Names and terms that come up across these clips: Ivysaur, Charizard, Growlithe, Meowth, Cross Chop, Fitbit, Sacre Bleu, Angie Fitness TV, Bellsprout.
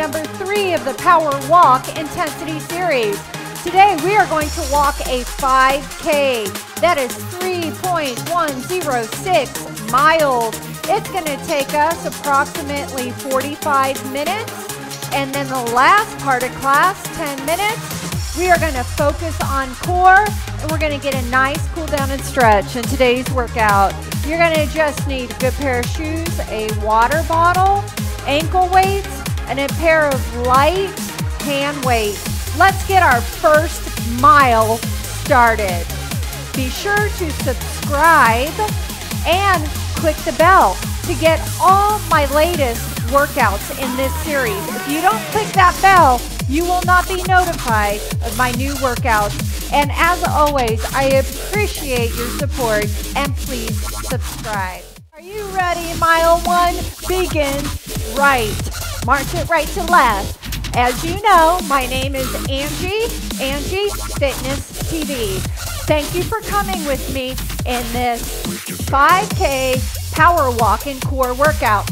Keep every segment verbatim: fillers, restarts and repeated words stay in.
number three of the Power Walk Intensity Series. Today we are going to walk a five K. That is three point one zero six miles. It's going to take us approximately forty-five minutes. And then the last part of class, ten minutes, we are going to focus on core. And we're going to get a nice cool down and stretch in today's workout. You're going to just need a good pair of shoes, a water bottle, ankle weights, and a pair of light hand weights. Let's get our first mile started. Be sure to subscribe and click the bell to get all my latest workouts in this series. If you don't click that bell, you will not be notified of my new workouts. And as always, I appreciate your support, and please subscribe. Are you ready? Mile one begins right. March it right to left. As you know, my name is Angie, Angie Fitness T V. Thank you for coming with me in this five K power walk and core workout.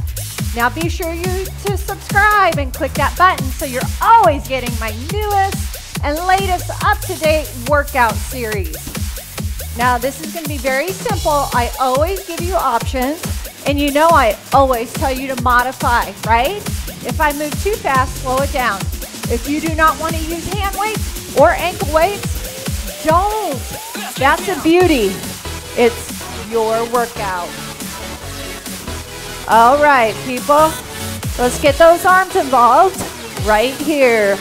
Now be sure you to subscribe and click that button so you're always getting my newest and latest up-to-date workout series. Now this is going to be very simple. I always give you options, and you know I always tell you to modify, right? If I move too fast, slow it down. If you do not want to use hand weights or ankle weights, don't. That's the beauty. It's your workout. All right, people. Let's get those arms involved right here.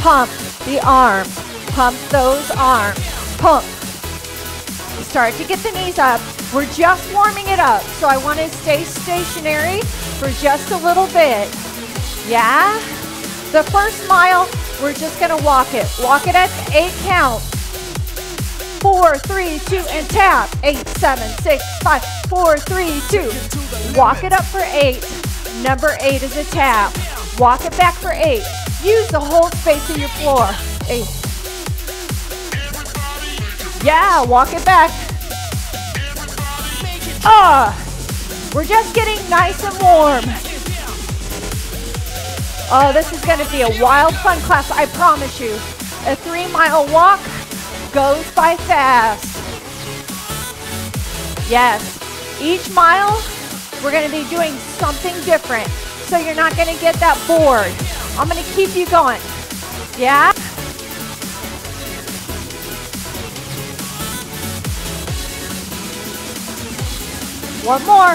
Pump the arms, pump those arms, pump. Start to get the knees up. We're just warming it up, so I want to stay stationary for just a little bit. Yeah? The first mile, we're just going to walk it. Walk it at eight count. Four, three, two, and tap. Eight, seven, six, five, four, three, two. Walk it up for eight. Number eight is a tap. Walk it back for eight. Use the whole space of your floor. Eight. Yeah, walk it back. Ah, uh, we're just getting nice and warm. Oh, this is going to be a wild fun class, I promise you. A three mile walk goes by fast. Yes, each mile we're going to be doing something different, so you're not going to get that bored. I'm going to keep you going. Yeah? One more.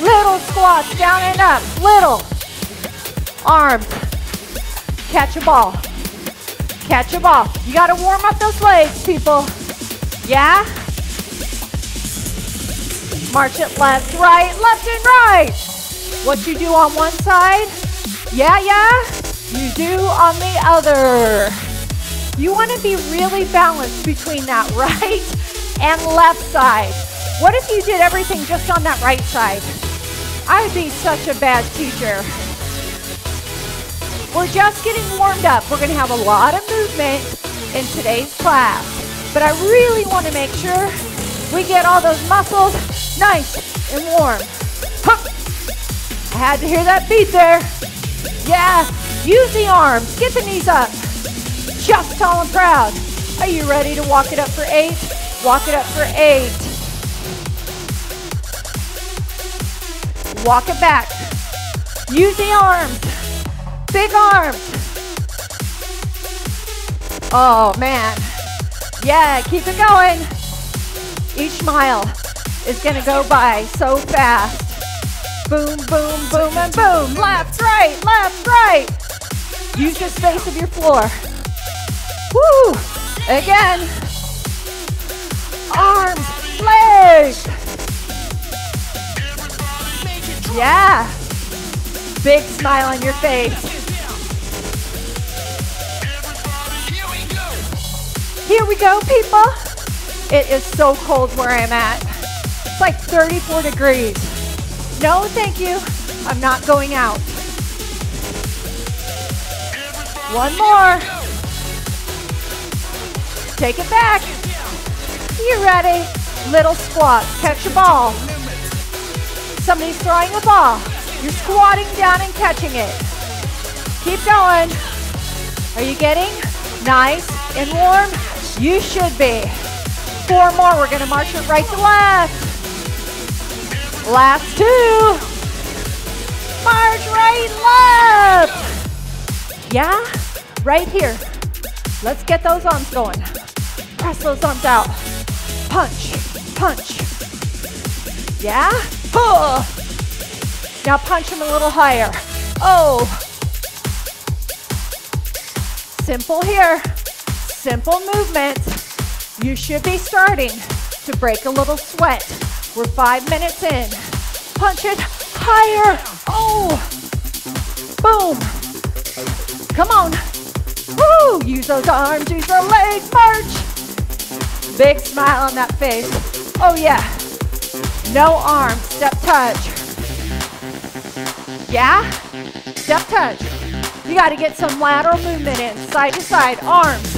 Little squats, down and up. Little. Arms. Catch a ball. Catch a ball. You got to warm up those legs, people. Yeah? March it left, right, left and right. What you do on one side, yeah, yeah, you do on the other. You want to be really balanced between that right and left side. What if you did everything just on that right side? I would be such a bad teacher. We're just getting warmed up. We're going to have a lot of movement in today's class, but I really want to make sure we get all those muscles nice and warm. Hup. I had to hear that beat there. Yeah, use the arms, get the knees up. Just tall and proud. Are you ready to walk it up for eight? Walk it up for eight. Walk it back. Use the arms, big arms. Oh man, yeah, keep it going. Each mile is gonna go by so fast. Boom, boom, boom, and boom. Left, right, left, right. Use the space of your floor. Woo! Again. Arms, legs. Yeah. Big smile on your face. Here we go, people. It is so cold where I'm at. It's like thirty-four degrees. No, thank you. I'm not going out. One more. Take it back. You ready? Little squat. Catch a ball. Somebody's throwing a ball. You're squatting down and catching it. Keep going. Are you getting nice and warm? You should be. Four more. We're going to march it right to left. Last two. March right, left. Yeah? Right here. Let's get those arms going. Press those arms out. Punch, punch. Yeah? Pull. Now punch them a little higher. Oh. Simple here. Simple movement. You should be starting to break a little sweat. We're five minutes in. Punch it higher. Oh. Boom. Come on. Woo. Use those arms. Use the legs. March. Big smile on that face. Oh, yeah. No arm. Step touch. Yeah? Step touch. You got to get some lateral movement in. Side to side. Arms.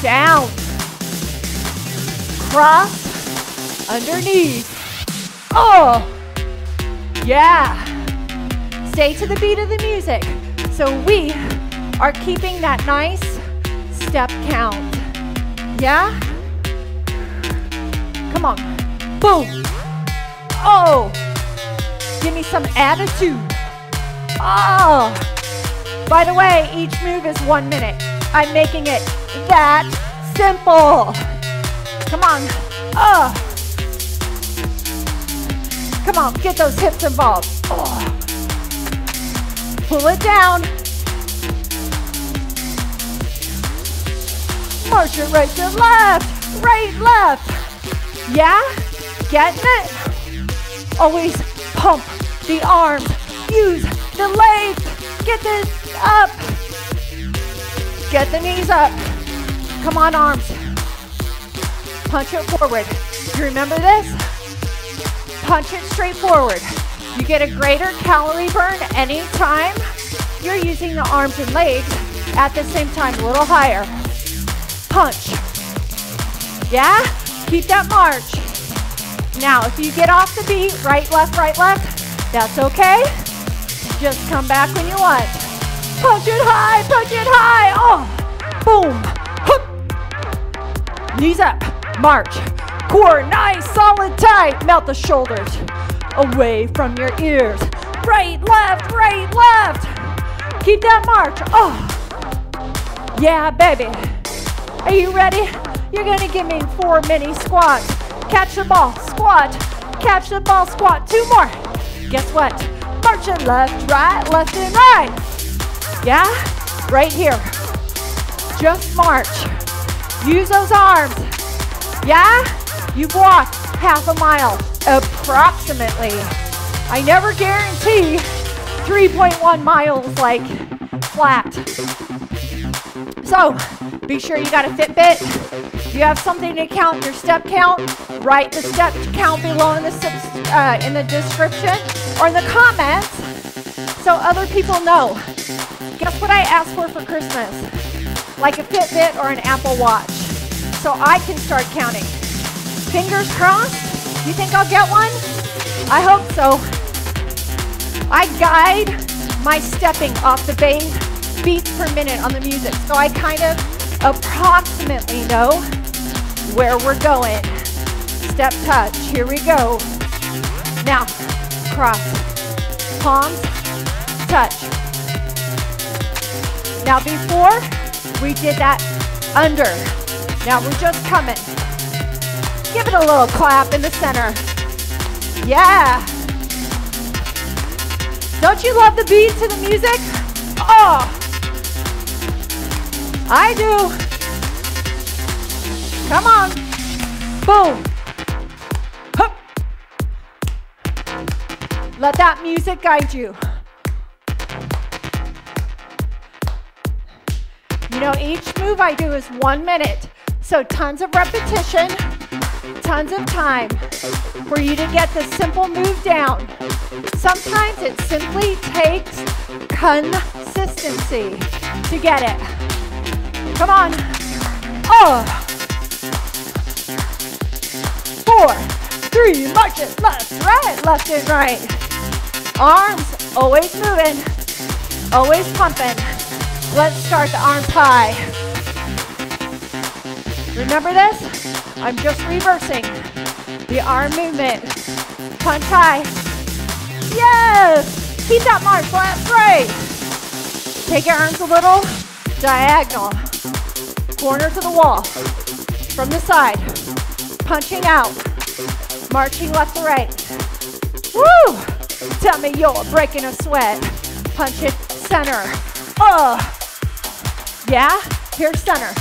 Down. Cross. Underneath. Oh. Yeah. Stay to the beat of the music. So we are keeping that nice step count. Yeah? Come on. Boom. Oh. Give me some attitude. Oh. By the way, each move is one minute. I'm making it that simple. Come on. Oh. Come on, get those hips involved. Oh. Pull it down. March it right to left. Right, left. Yeah? Getting it? Always pump the arms. Use the legs. Get this up. Get the knees up. Come on, arms. Punch it forward. You remember this? Punch it straight forward. You get a greater calorie burn anytime you're using the arms and legs at the same time, a little higher. Punch. Yeah? Keep that march. Now, if you get off the beat, right, left, right, left, that's okay. Just come back when you want. Punch it high, punch it high. Oh, boom. Hook. Knees up, march. Core, nice, solid, tight. Melt the shoulders away from your ears. Right, left, right, left. Keep that march. Oh, yeah, baby. Are you ready? You're going to give me four mini squats. Catch the ball, squat. Catch the ball, squat. Two more. Guess what? March it left, right, left, and right. Yeah? Right here. Just march. Use those arms. Yeah? You've walked half a mile, approximately. I never guarantee three point one miles like flat. So, be sure you got a Fitbit. You have something to count your step count. Write the step count below in the uh, in the description or in the comments, so other people know. Guess what I asked for for Christmas? Like a Fitbit or an Apple Watch, so I can start counting. Fingers crossed. You think I'll get one? I hope so. I guide my stepping off the base beats per minute on the music, so I kind of approximately know where we're going. Step touch. Here we go. Now, cross. Palms, touch. Now before, we did that under. Now we're just coming. Give it a little clap in the center. Yeah. Don't you love the beat to the music? Oh, I do. Come on. Boom. Hup. Let that music guide you. You know, each move I do is one minute. So tons of repetition, tons of time for you to get the simple move down. Sometimes it simply takes consistency to get it. Come on. Oh. Four, three, march it left, right, left and right. Arms always moving, always pumping. Let's start the arms high. Remember this? I'm just reversing the arm movement. Punch high. Yes! Keep that march, last three. Take your arms a little diagonal. Corner to the wall. From the side. Punching out. Marching left to right. Woo! Tell me you're breaking a sweat. Punch it center. Oh! Yeah? Here's center.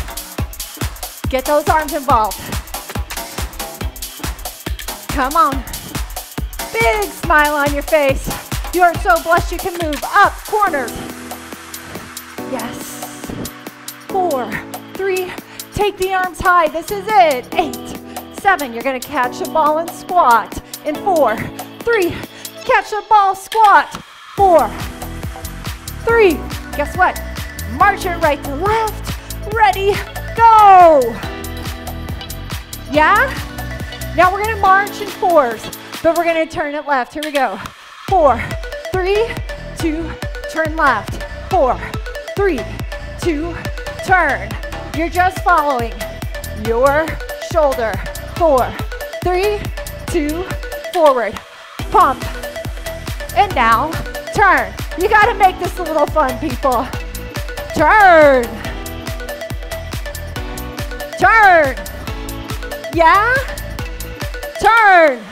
Get those arms involved. Come on. Big smile on your face. You are so blessed you can move up corners. Yes. Four, three, take the arms high. This is it. Eight, seven, you're gonna catch the ball and squat. In four, three, catch the ball, squat. Four, three, guess what? March it right to left. Ready, go. Yeah? Now we're gonna march in fours, but we're gonna turn it left. Here we go. Four, three, two, turn left. Four, three, two, turn. You're just following your shoulder. Four, three, two, forward. Pump. And now, turn. You gotta make this a little fun, people. Turn. Turn. Yeah? Turn.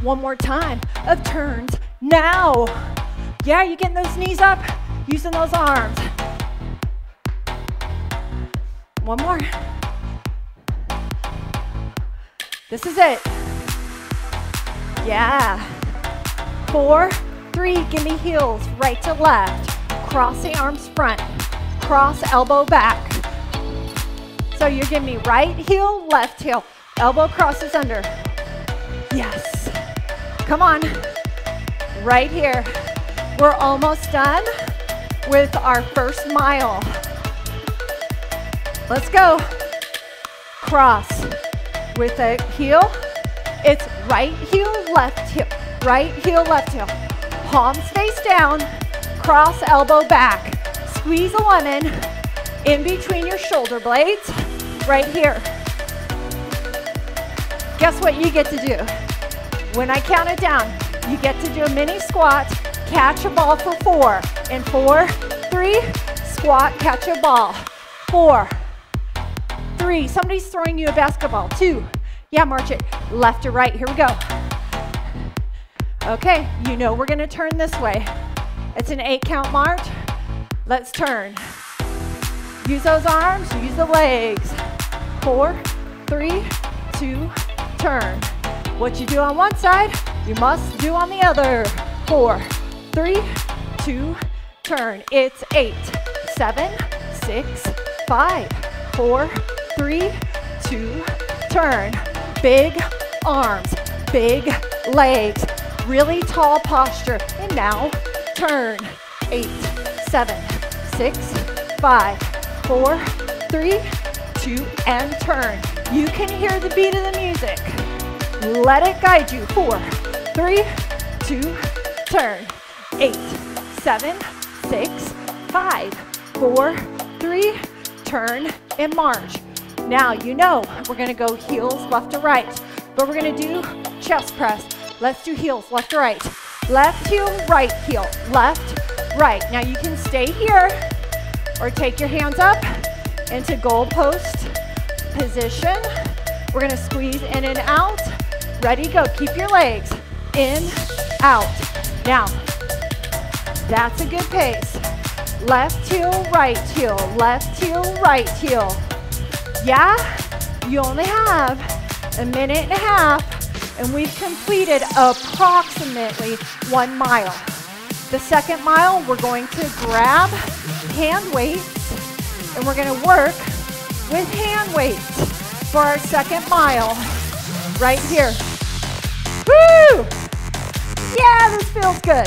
One more time of turns now. Yeah, you're getting those knees up, using those arms. One more. This is it. Yeah. Four, three, gimme heels, right to left. Cross the arms front, cross elbow back. So you're giving me right heel, left heel. Elbow crosses under. Yes. Come on, right here. We're almost done with our first mile. Let's go. Cross with a heel. It's right heel, left heel, right heel, left heel. Palms face down, cross elbow back. Squeeze a lemon in between your shoulder blades, right here. Guess what you get to do? When I count it down, you get to do a mini squat, catch a ball for four. In four, three, squat, catch a ball. Four, three, somebody's throwing you a basketball. Two, yeah, march it left to right, here we go. Okay, you know we're gonna turn this way. It's an eight count march. Let's turn. Use those arms, use the legs. Four, three, two, turn. What you do on one side, you must do on the other. Four, three, two, turn. It's eight, seven, six, five, four, three, two, turn. Big arms, big legs, really tall posture. And now turn. Eight, seven, six, five, four, three, two, and turn. You can hear the beat of the music. Let it guide you. Four, three, two, turn. Eight, seven, six, five, four, three, turn, and march. Now you know we're gonna go heels left to right, but we're gonna do chest press. Let's do heels left to right. Left heel, right heel, left, right. Now you can stay here or take your hands up into goalpost position. We're gonna squeeze in and out. Ready, go. Keep your legs in, out. Now, that's a good pace. Left heel, right heel, left heel, right heel. Yeah, you only have a minute and a half, and we've completed approximately one mile. The second mile, we're going to grab hand weights, and we're gonna work with hand weights for our second mile, right here. Woo! Yeah, this feels good.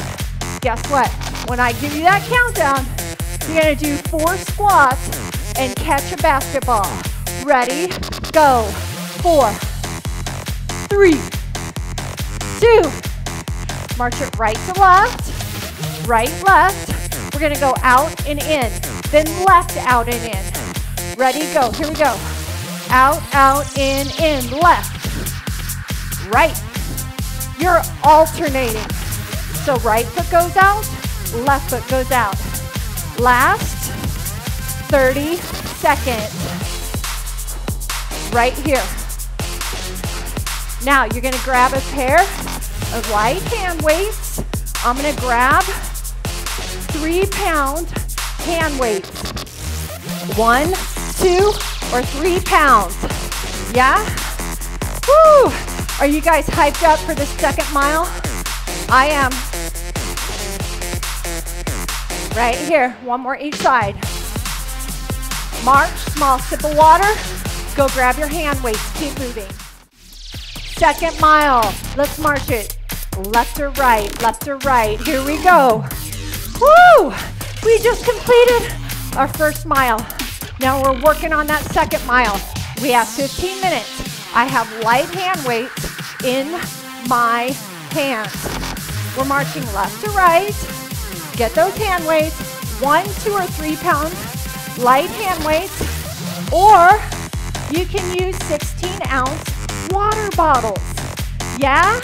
Guess what? When I give you that countdown, you're gonna do four squats and catch a basketball. Ready, go. Four, three, two, March it right to left, right, left. We're gonna go out and in, then left, out and in. Ready, go, here we go. Out, out, in, in, left, right. You're alternating. So right foot goes out, left foot goes out. Last thirty seconds. Right here. Now you're gonna grab a pair of light hand weights. I'm gonna grab three pound hand weights. One, two, or three pounds. Yeah? Woo! Are you guys hyped up for the second mile? I am. Right here, one more each side. March, small sip of water. Go grab your hand weights, keep moving. Second mile, let's march it. Left or right, left or right, here we go. Woo! We just completed our first mile. Now we're working on that second mile. We have fifteen minutes. I have light hand weights in my hands. We're marching left to right. Get those hand weights, one, two, or three pound light hand weights, or you can use sixteen ounce water bottles. Yeah?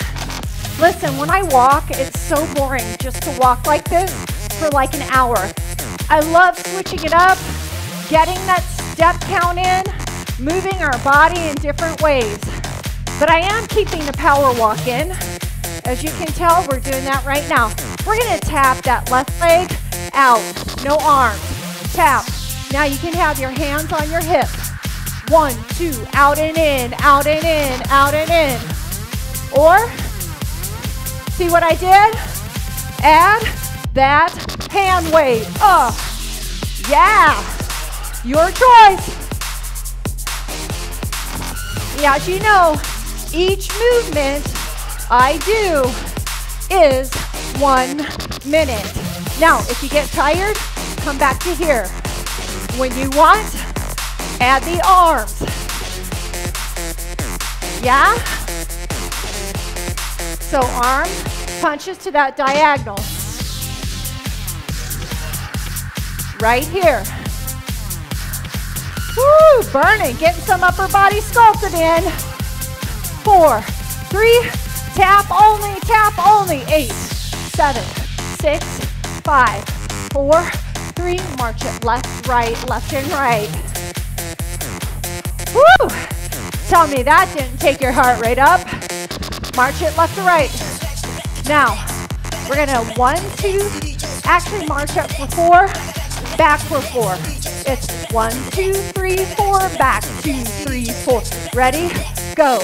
Listen, when I walk, it's so boring just to walk like this for like an hour. I love switching it up, getting that step count in, moving our body in different ways. But I am keeping the power walk in. As you can tell, we're doing that right now. We're gonna tap that left leg out, no arms, tap. Now you can have your hands on your hips. One, two, out and in, out and in, out and in. Or, see what I did? Add that hand weight. Oh, yeah, your choice. Yeah, as you know, each movement I do is one minute. Now, if you get tired, come back to here. When you want, add the arms. Yeah? So arm punches to that diagonal. Right here. Woo, burning, getting some upper body sculpted in. Four, three, tap only, tap only. Eight, seven, six, five, four, three, march it left, right, left and right. Woo! Tell me that didn't take your heart rate up. March it left to right. Now, we're gonna one, two, actually march up for four, back for four. It's one, two, three, four, back, two, three, four. Ready? Go.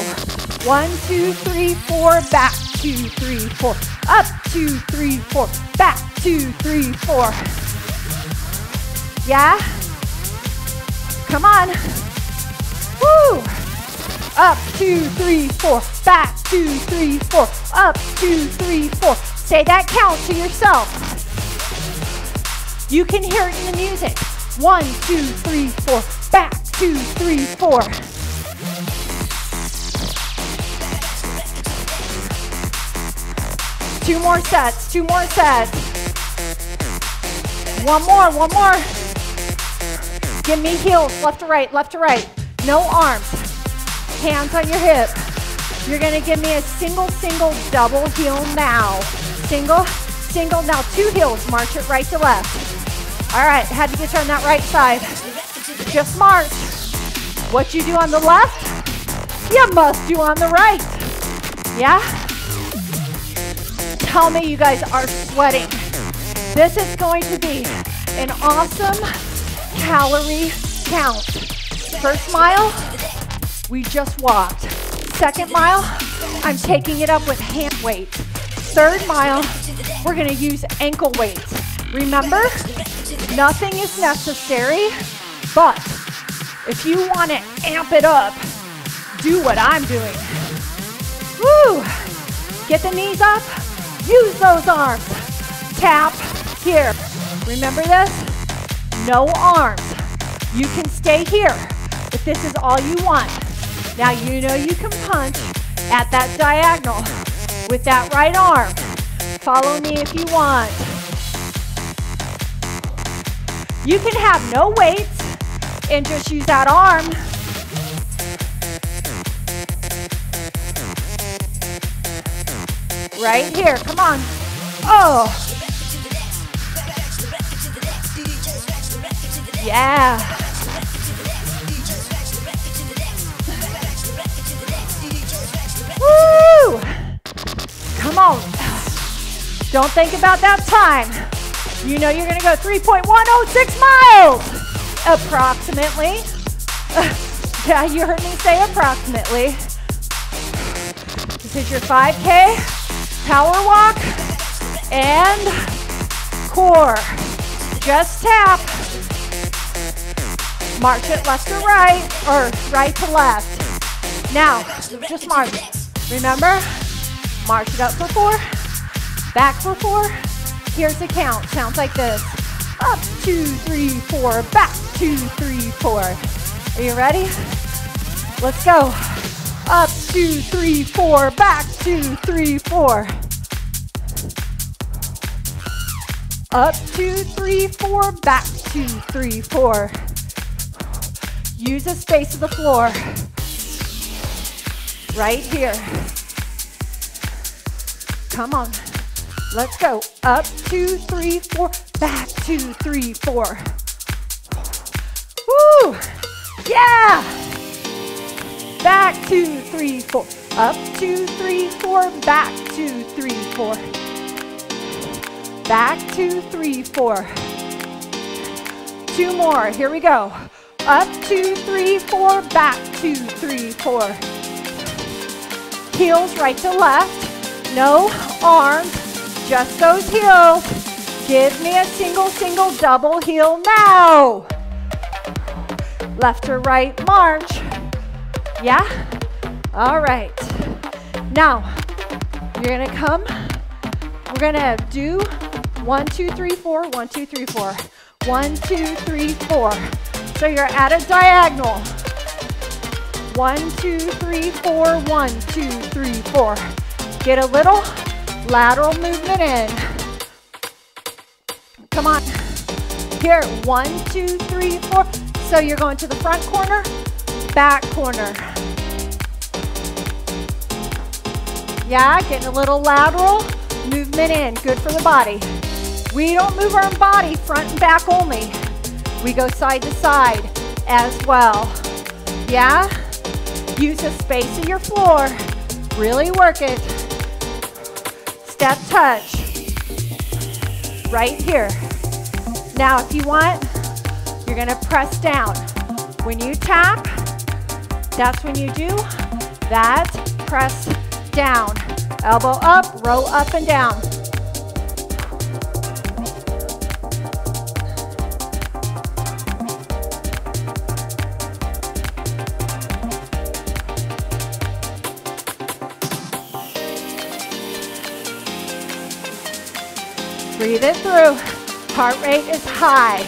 One, two, three, four, back, two, three, four. Up, two, three, four, back, two, three, four. Yeah? Come on. Woo! Up, two, three, four. Back, two, three, four. Up, two, three, four. Say that count to yourself. You can hear it in the music. One, two, three, four. Back, two, three, four. Two more sets, two more sets. One more, one more. Give me heels, left to right, left to right. No arms, hands on your hip. You're gonna give me a single, single, double heel now. Single, single, now two heels, march it right to left. All right, had to get you on that right side. Just march. What you do on the left, you must do on the right. Yeah? Tell me you guys are sweating. This is going to be an awesome calorie count. First mile, we just walked. Second mile, I'm taking it up with hand weights. Third mile, we're gonna use ankle weights. Remember, nothing is necessary, but if you wanna amp it up, do what I'm doing. Woo! Get the knees up, use those arms. Tap here. Remember this? No arms. You can stay here. If this is all you want. Now you know you can punch at that diagonal with that right arm. Follow me if you want. You can have no weights and just use that arm. Right here, come on. Oh. Yeah. Woo! Come on. Don't think about that time. You know you're gonna go three point one oh six miles. Approximately. Uh, yeah, you heard me say approximately. This is your five K power walk and core. Just tap. March it left to right or right to left. Now, just march. Remember, march it up for four, back for four. Here's the count. Sounds like this. Up, two, three, four, back, two, three, four. Are you ready? Let's go. Up, two, three, four, back, two, three, four. Up, two, three, four, back, two, three, four. Use the space of the floor. Right here. Come on. Let's go. Up, two, three, four. Back, two, three, four. Woo! Yeah! Back, two, three, four. Up, two, three, four. Back, two, three, four. Back, two, three, four. Two more. Here we go. Up, two, three, four. Back, two, three, four. Heels right to left. No arms. Just those heels. Give me a single, single, double heel now. Left to right march. Yeah? All right. Now, you're gonna come. We're gonna do one, two, three, four, one, two, three, four. One, two, three, four. So you're at a diagonal. One, two, three, four, one, two, three, four. Get a little lateral movement in. Come on. Here, one, two, three, four. So you're going to the front corner, back corner. Yeah, getting a little lateral movement in. Good for the body. We don't move our body front and back only. We go side to side as well. Yeah? Use the space of your floor. Really work it. Step touch, right here. Now if you want, you're gonna press down. When you tap, that's when you do that press down. Elbow up, row up and down. Breathe it through. Heart rate is high.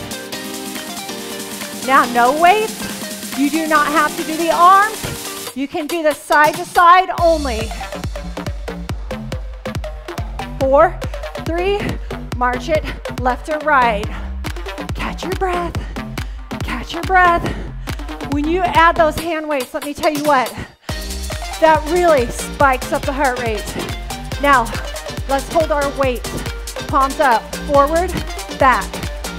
Now, no weights. You do not have to do the arms. You can do the side to side only. Four, three, march it left or right. Catch your breath. Catch your breath. When you add those hand weights, let me tell you what, that really spikes up the heart rate. Now, let's hold our weights. Palms up, forward, back,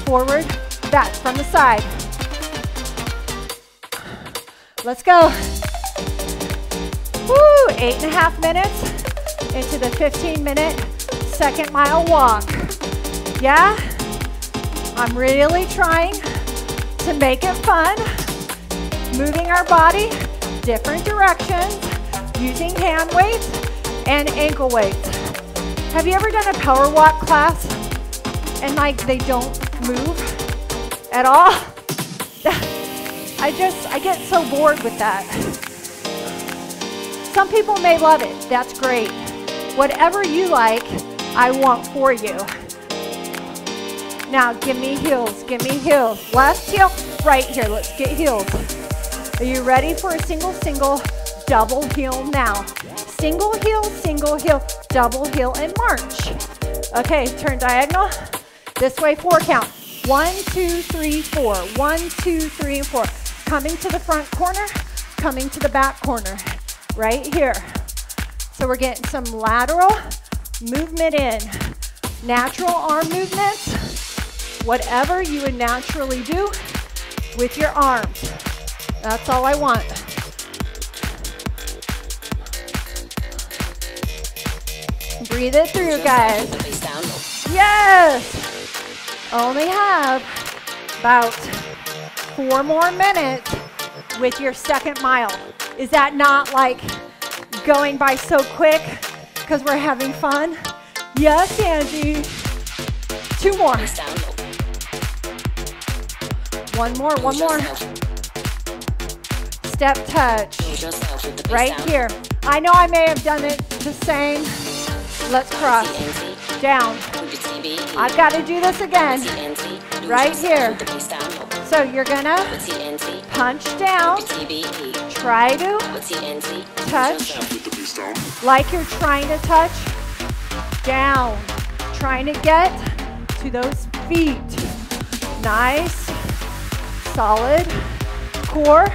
forward, back, from the side. Let's go. Woo, eight and a half minutes into the fifteen minute second mile walk. Yeah, I'm really trying to make it fun, moving our body different directions, using hand weights and ankle weights. Have you ever done a power walk class and like they don't move at all? I just, I get so bored with that. Some people may love it, that's great. Whatever you like, I want for you. Now give me heels, give me heels. Left heel, right here, let's get heels. Are you ready for a single, single, double heel now? Single heel, single heel, double heel, and march. Okay, turn diagonal. This way, four count. One, two, three, four. One, two, three, and four. Coming to the front corner, coming to the back corner, right here. So we're getting some lateral movement in. Natural arm movements, whatever you would naturally do with your arms. That's all I want. Breathe it through, guys. Yes! Only have about four more minutes with your second mile. Is that not like going by so quick because we're having fun? Yes, Angie. Two more. One more, one more. Step touch. Right here. I know I may have done it the same. Let's cross. Down. I've got to do this again. Right here. So you're going to punch down. Try to touch. Like you're trying to touch. Down. Trying to get to those feet. Nice, solid core.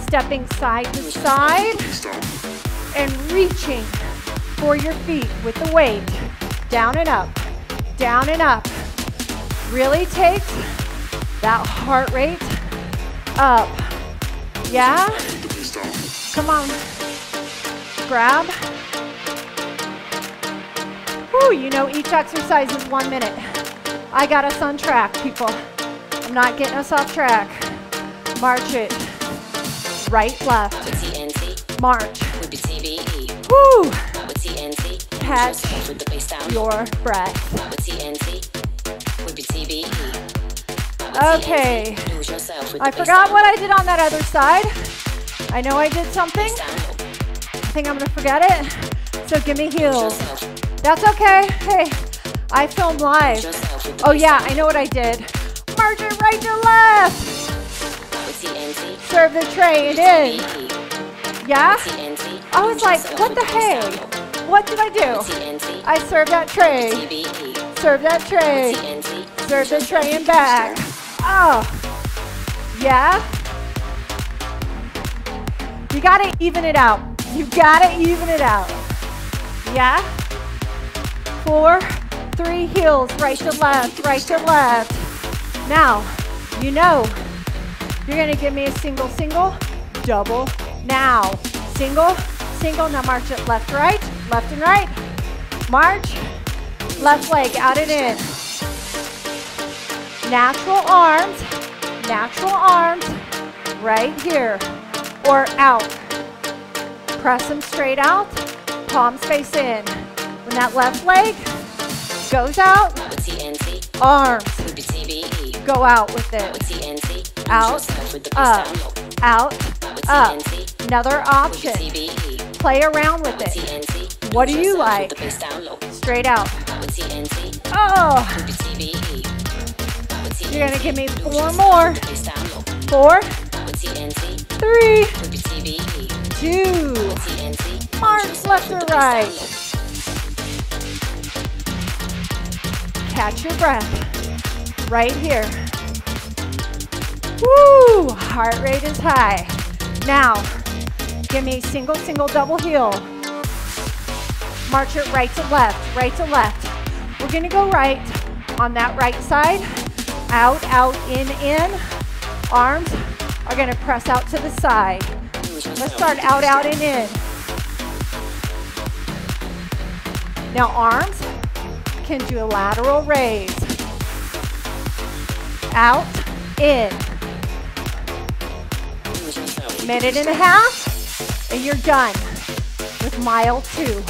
Stepping side to side and reaching for your feet with the weight. Down and up, down and up. Really takes that heart rate up. Yeah? Come on. Grab. Woo, you know each exercise is one minute. I got us on track, people. I'm not getting us off track. March it. Right, left. March. Woo! Catch your breath. Okay. I forgot what I did on that other side. I know I did something. I think I'm going to forget it. So give me heels. That's okay. Hey, I film live. Oh yeah, I know what I did. March it right to left. Serve the tray, it is. Yeah? I was like, what the heck? What did I do? I served that tray. Serve that tray. Serve the tray and back. Oh. Yeah? You gotta even it out. You gotta even it out. Yeah? Four, three, heels, right to left, right to left. Now, you know, you're gonna give me a single, single, double. Now, single, single. Now march it left, right, left and right. March, left leg out and in. Natural arms, natural arms, right here or out. Press them straight out, palms face in. When that left leg goes out, arms go out with it. Out, up, out, up. Another option. Play around with it. What do you like? Straight out. Oh. You're going to give me four more. Four. Three. Two. March left or right. Catch your breath. Right here. Woo, heart rate is high. Now, give me single, single, double heel. March it right to left, right to left. We're gonna go right on that right side. Out, out, in, in. Arms are gonna press out to the side. Let's start out, out, and in. Now arms can do a lateral raise. Out, in. Minute and a half, and you're done with mile two.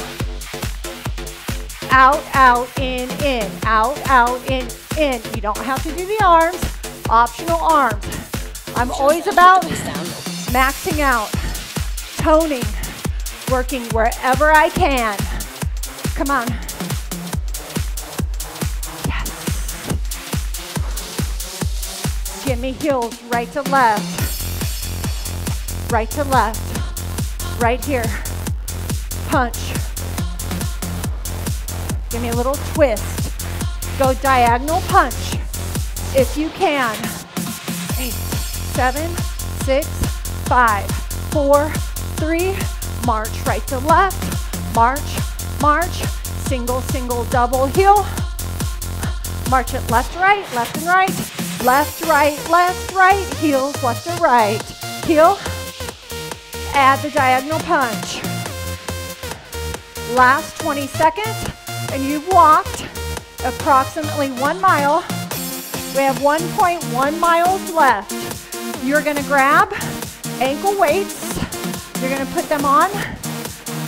Out, out, in, in, out, out, in, in. You don't have to do the arms, optional arms. I'm always about maxing out, toning, working wherever I can. Come on. Yes. Give me heels right to left. Right to left, right here, punch. Give me a little twist. Go diagonal punch if you can. Eight, seven, six, five, four, three. March right to left. March, march. Single, single, double heel. March it left, right, left and right. Left, right, left, right. Heels left to right. Heel. Add the diagonal punch. Last twenty seconds, and you've walked approximately one mile. We have one point one miles left. You're gonna grab ankle weights. You're gonna put them on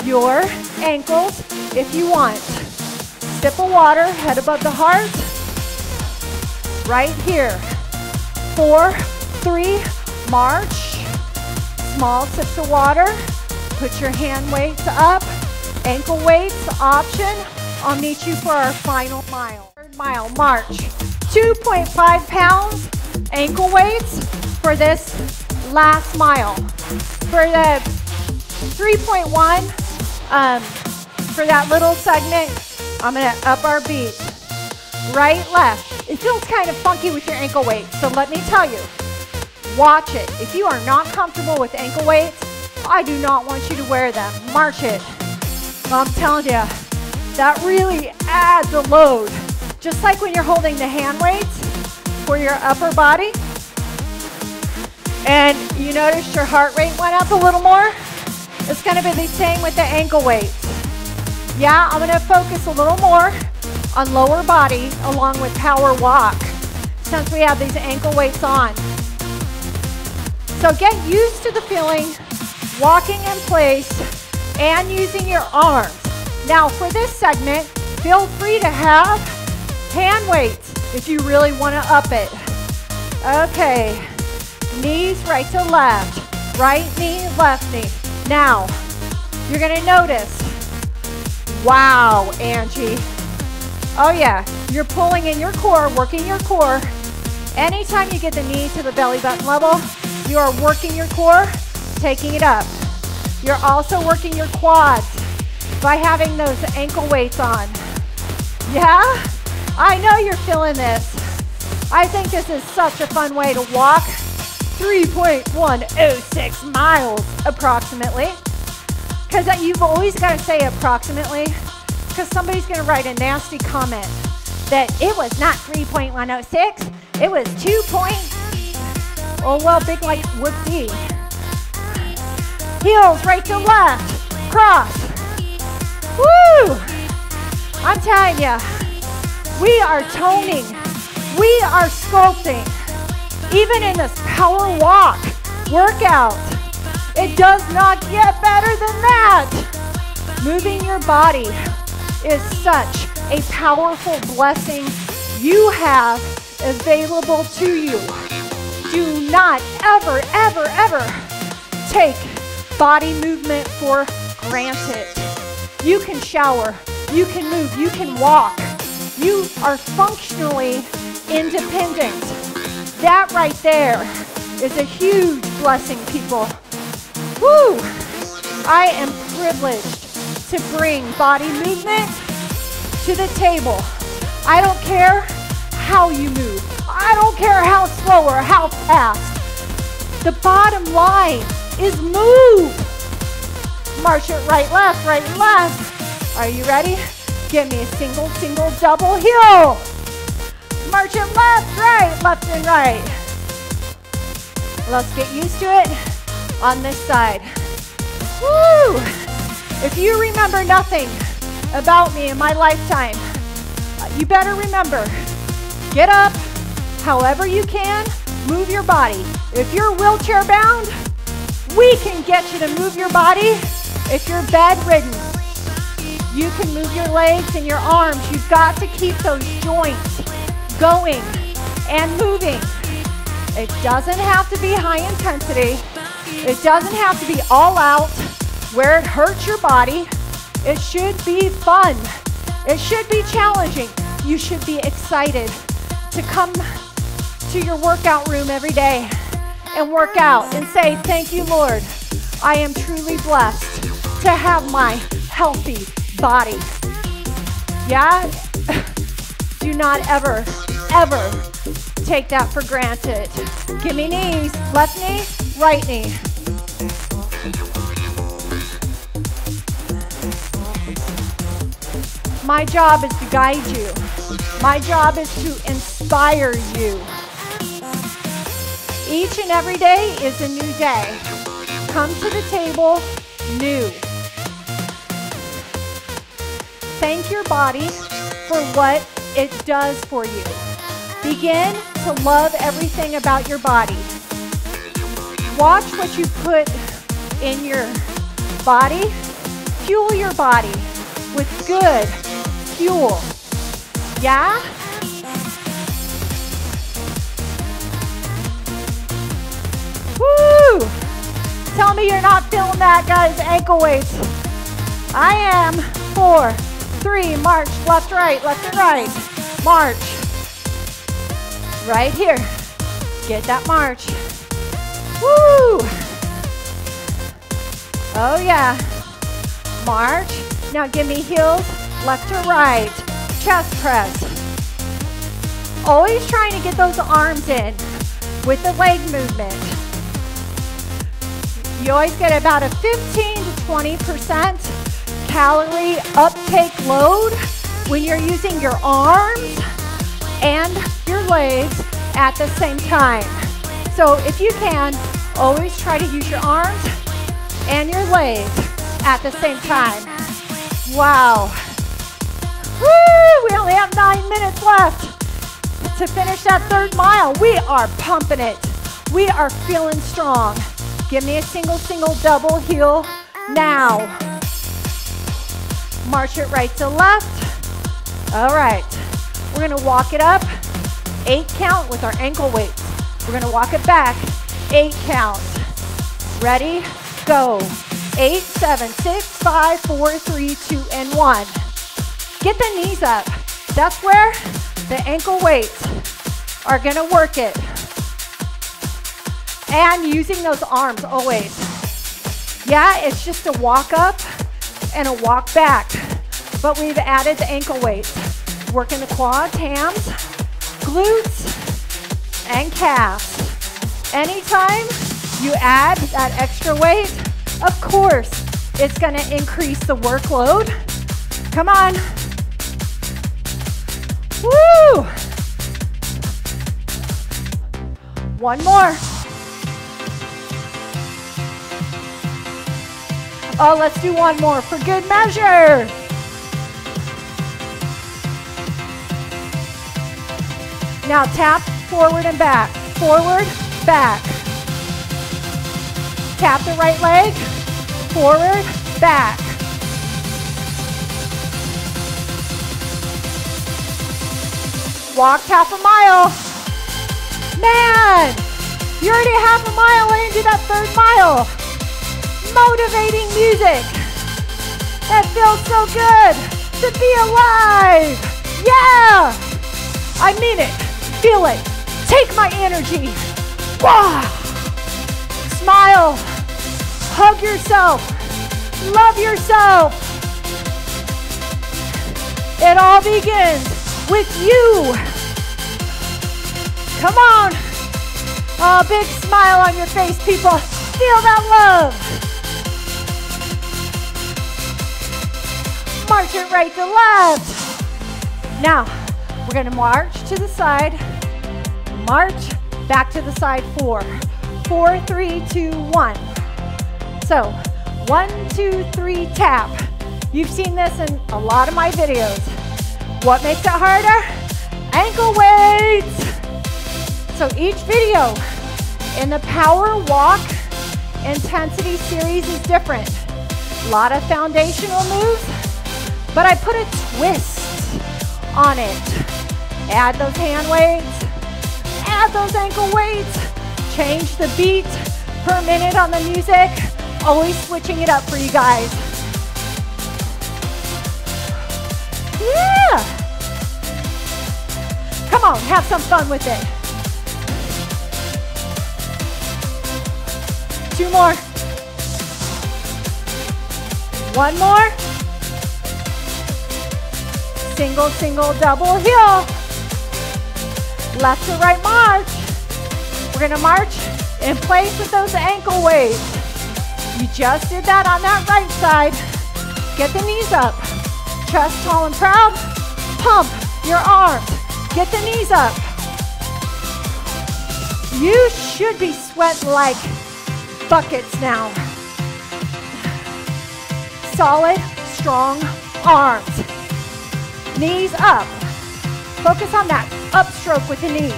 your ankles if you want. Sip of water, head above the heart. Right here. Four, three, march. Small sips of water. Put your hand weights up. Ankle weights, option. I'll meet you for our final mile. Third mile, march. two point five pounds, ankle weights for this last mile. For the three point one, um, for that little segment, I'm gonna up our beat. Right, left. It feels kind of funky with your ankle weights, so let me tell you, watch it. If you are not comfortable with ankle weights, I do not want you to wear them. March it. I'm telling you, that really adds a load. Just like when you're holding the hand weights for your upper body, and you noticed your heart rate went up a little more, it's gonna be the same with the ankle weights. Yeah, I'm gonna focus a little more on lower body along with power walk since we have these ankle weights on. So get used to the feeling, walking in place, and using your arms. Now for this segment, feel free to have hand weights if you really want to up it. Okay, knees right to left, right knee, left knee. Now, you're going to notice, wow, Angie. Oh yeah, you're pulling in your core, working your core. Anytime you get the knee to the belly button level, you are working your core, taking it up. You're also working your quads by having those ankle weights on. Yeah? I know you're feeling this. I think this is such a fun way to walk three point one oh six miles approximately. Because you've always got to say approximately, because somebody's going to write a nasty comment that it was not three point one oh six, it was two point, oh well, big like whoopsie. Heels right to left, cross. Woo! I'm telling you, we are toning, we are sculpting. Even in this power walk workout, it does not get better than that. Moving your body is such a powerful blessing you have available to you. Do not ever, ever, ever take body movement for granted. You can shower, you can move, you can walk. You are functionally independent. That right there is a huge blessing, people. Woo! I am privileged to bring body movement to the table. I don't care how you move. I don't care how slow or how fast. The bottom line is move. March it right, left, right, left. Are you ready? Give me a single, single, double heel. March it left, right, left and right. Let's get used to it on this side. Woo! If you remember nothing about me in my lifetime, you better remember, get up however you can, move your body. If you're wheelchair bound, we can get you to move your body. If you're bedridden, you can move your legs and your arms. You've got to keep those joints going and moving. It doesn't have to be high intensity. It doesn't have to be all out where it hurts your body. It should be fun. It should be challenging. You should be excited to come to your workout room every day and work out and say, thank you, Lord. I am truly blessed to have my healthy body. Yeah? Do not ever, ever take that for granted. Give me knees. Left knee, right knee. My job is to guide you. My job is to inspire you. Each and every day is a new day. Come to the table new. Thank your body for what it does for you. Begin to love everything about your body. Watch what you put in your body. Fuel your body with good fuel. Yeah? Woo! Tell me you're not feeling that, guys. Ankle weights. I am. Four, three, march. Left, right, left and right. March. Right here. Get that march. Woo! Oh yeah. March. Now give me heels, left to right. Chest press. Always trying to get those arms in with the leg movement. You always get about a fifteen to twenty percent calorie uptake load when you're using your arms and your legs at the same time. So if you can, always try to use your arms and your legs at the same time. Wow. Woo! We only have nine minutes left to finish that third mile. We are pumping it. We are feeling strong. Give me a single, single, double heel now. March it right to left. All right. We're going to walk it up. Eight count with our ankle weights. We're going to walk it back. Eight count. Ready? Go. Eight, seven, six, five, four, three, two, and one. Get the knees up. That's where the ankle weights are going to work it. And using those arms always. Yeah, it's just a walk up and a walk back, but we've added the ankle weights. Working the quads, hams, glutes, and calves. Anytime you add that extra weight, of course, it's gonna increase the workload. Come on. Woo! One more. Oh, let's do one more for good measure. Now tap forward and back, forward, back. Tap the right leg, forward, back. Walked half a mile. Man, you're already half a mile into that third mile. Motivating music. That feels so good to be alive. Yeah. I mean it. Feel it. Take my energy. Wow. Smile. Hug yourself. Love yourself. It all begins with you. Come on. A big smile on your face, people. Feel that love. March it right to left. Now, we're gonna march to the side, march back to the side, four. Four, three, two, one. So, one, two, three, tap. You've seen this in a lot of my videos. What makes it harder? Ankle weights. So each video in the Power Walk Intensity series is different. A lot of foundational moves, but I put a twist on it. Add those hand weights, add those ankle weights, change the beat per minute on the music, always switching it up for you guys. Yeah! Come on, have some fun with it. Two more. One more. Single, single, double heel. Left to right march. We're gonna march in place with those ankle waves. You just did that on that right side. Get the knees up. Chest tall and proud. Pump your arms. Get the knees up. You should be sweating like buckets now. Solid, strong arms. Knees up. Focus on that upstroke with the knees.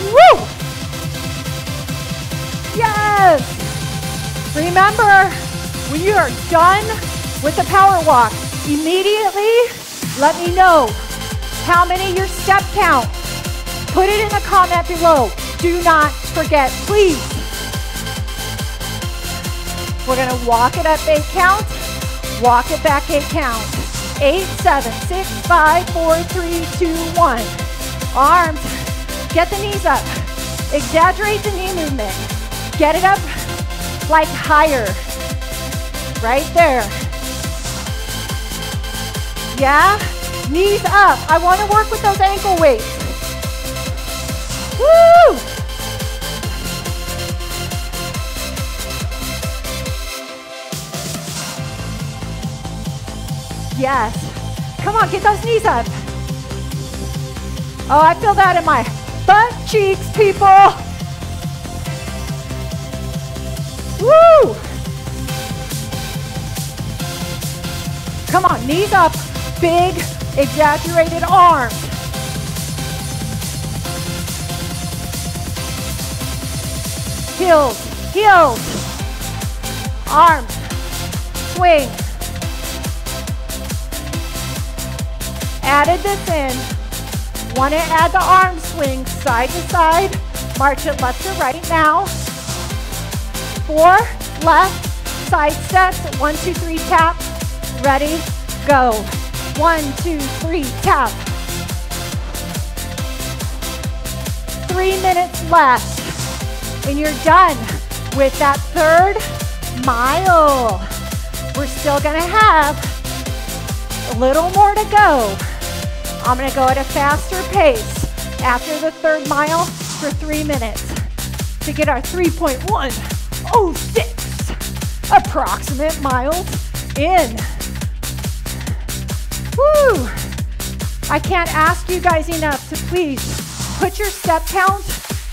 Woo! Yes! Remember, when you are done with the power walk, immediately let me know how many your step count. Put it in the comment below. Do not forget, please. We're going to walk it up eight count, walk it back eight count. Eight, seven, six, five, four, three, two, one. Arms, get the knees up. Exaggerate the knee movement. Get it up like higher. Right there. Yeah, knees up. I want to work with those ankle weights. Woo! Yes. Come on, get those knees up. Oh, I feel that in my butt cheeks, people. Woo! Come on, knees up. Big, exaggerated arms. Heels, heels. Arms, swing. Added this in. Want to add the arm swing side to side. March it left to right now. Four left side steps. One, two, three, tap. Ready, go. One, two, three, tap. Three minutes left. And you're done with that third mile. We're still gonna have a little more to go. I'm gonna go at a faster pace after the third mile for three minutes to get our three point one oh six approximate miles in. Woo! I can't ask you guys enough to please put your step count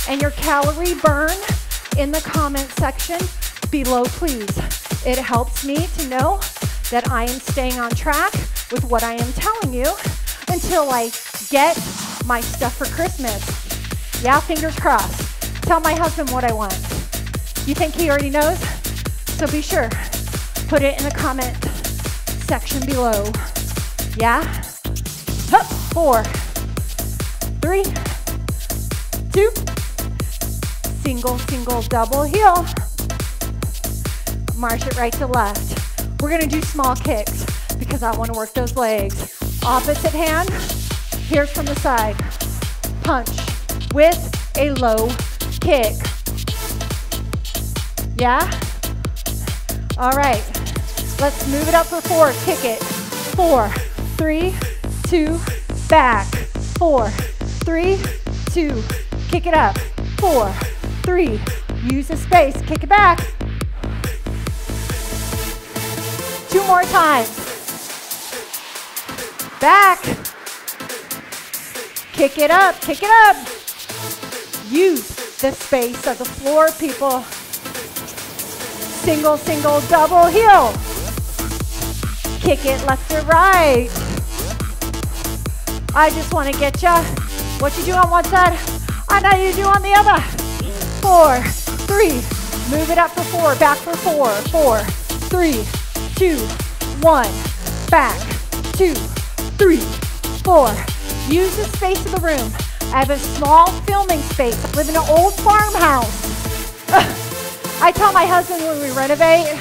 and your calorie burn in the comment section below, please. It helps me to know that I am staying on track with what I am telling you until I get my stuff for Christmas. Yeah, fingers crossed. Tell my husband what I want. You think he already knows? So be sure, put it in the comment section below. Yeah. Hup. Four, three, two, single, single, double heel. March it right to left. We're gonna do small kicks because I wanna work those legs. Opposite hand, here's from the side. Punch with a low kick. Yeah? All right, let's move it up for four, kick it. Four, three, two, back. Four, three, two, kick it up. Four, three, use the space, kick it back. Two more times. Back. Kick it up, kick it up. Use the space of the floor, people. Single, single, double heel. Kick it left to right. I just want to get you. What you do on one side, I know you do on the other. Four, three, move it up for four, back for four. Four, three, two, one, back, two, three, four. Use the space of the room. I have a small filming space. I live in an old farmhouse. Ugh. I tell my husband when we renovate,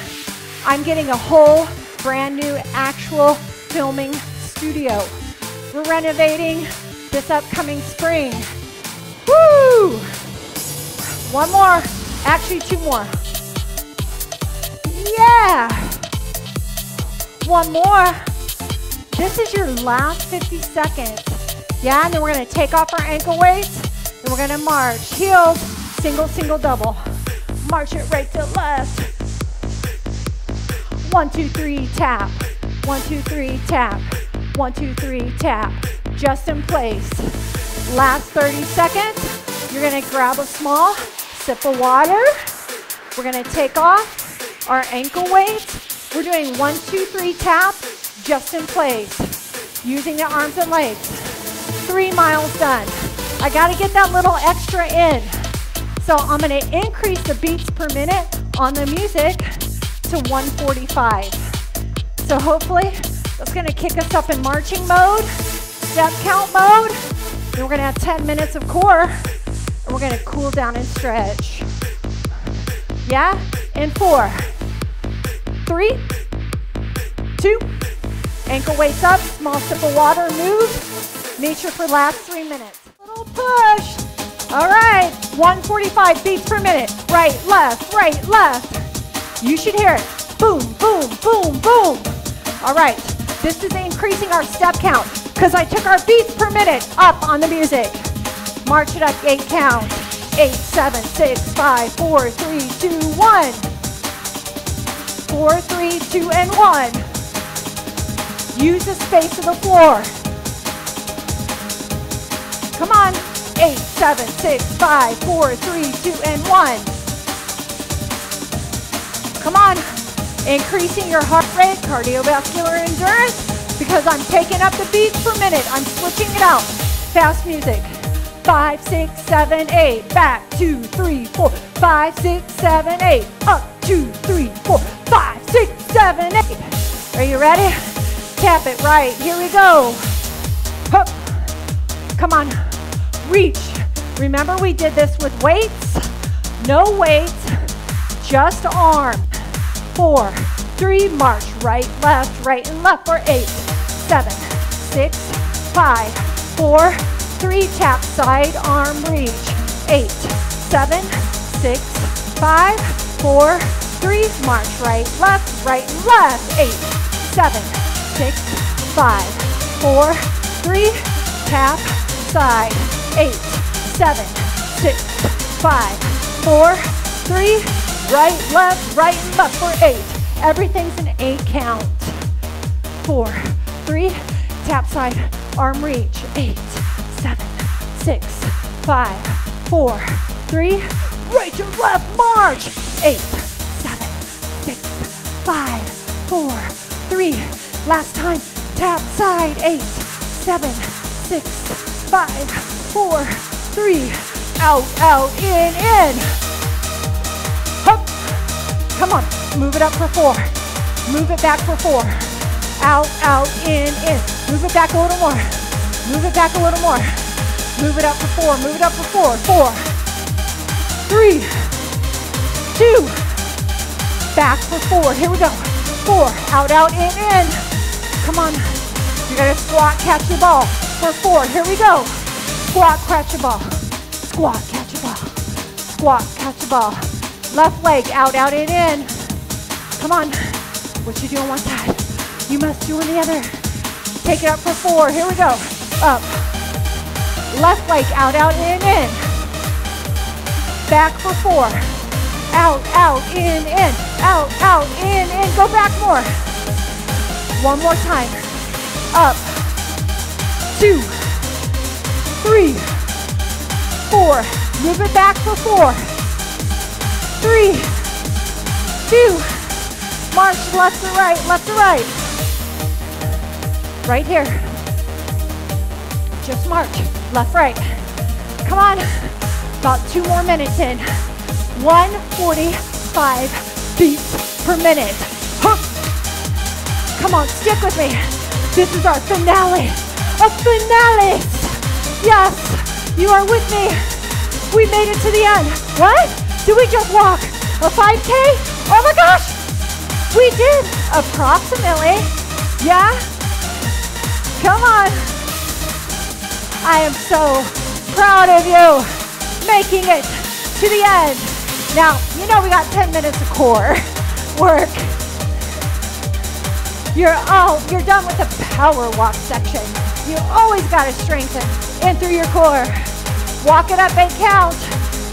I'm getting a whole brand new actual filming studio. We're renovating this upcoming spring. Woo! One more, actually two more. Yeah. One more. This is your last fifty seconds. Yeah, and then we're gonna take off our ankle weights and we're gonna march. Heels, single, single, double. March it right to left. One, two, three, tap. One, two, three, tap. One, two, three, tap. Just in place. Last thirty seconds. You're gonna grab a small sip of water. We're gonna take off our ankle weights. We're doing one, two, three, tap, just in place. Using the arms and legs. Three miles done. I gotta get that little extra in. So I'm gonna increase the beats per minute on the music to one forty-five. So hopefully that's gonna kick us up in marching mode, step count mode. Then we're gonna have ten minutes of core and we're gonna cool down and stretch. Yeah, in four, three, two, ankle weights up, small sip of water, move. Nature for last three minutes. Little push. All right, one forty-five beats per minute. Right, left, right, left. You should hear it. Boom, boom, boom, boom. All right, this is increasing our step count because I took our beats per minute up on the music. March it up, eight count. Eight, seven, six, five, four, three, two, one. Four, three, two, and one. Use the space of the floor. Come on. Eight, seven, six, five, four, three, two, and one. Come on. Increasing your heart rate, cardiovascular endurance, because I'm taking up the beats per minute. I'm switching it out. Fast music. Five, six, seven, eight. Back, two, three, four. Five, six, seven, eight. Up, two, three, four. Five, six, seven, eight. Are you ready? Tap it right. Here we go. Hup. Come on. Reach. Remember we did this with weights. No weights, just arm. Four, three, march. Right, left, right and left for eight, seven, six, five, four, three, tap, side arm reach. Eight, seven, six, five, four, three, march. Right, left, right and left. Eight, seven, six, five, four, three, tap, side. Eight, seven, six, five, four, three, right, left, right, and left for eight. Everything's an eight count. Four, three, tap side, arm reach. Eight, seven, six, five, four, three, right to left, march. Eight, seven, six, five, four, three. Last time, tap side. Eight, seven, six, five, four, three, out, out, in, in. Hup. Come on, move it up for four. Move it back for four. Out, out, in, in. Move it back a little more. Move it back a little more. Move it up for four, move it up for four. Four, three, two, back for four. Here we go. Four, out, out, in, in. Come on. You gotta squat, catch the ball for four. Here we go. Squat, catch a ball. Squat, catch a ball. Squat, catch a ball. Left leg out, out, and in. Come on. What you do on one side, you must do on the other. Take it up for four. Here we go. Up. Left leg out, out, and in. Back for four. Out, out, in, in. Out, out, in, in. Go back more. One more time. Up. Two. Three, four, move it back for four. Three, two, march left to right, left to right. Right here. Just march, left, right. Come on, about two more minutes in. one forty-five beats per minute. Hook. Come on, stick with me. This is our finale, a finale. Yes, you are with me. We made it to the end. What? Did we just walk a five K? Oh my gosh, we did approximately. Yeah? Come on. I am so proud of you making it to the end. Now, you know we got ten minutes of core. work. You're out. You're done with the power walk section. You always got to strengthen in through your core. Walk it up and count.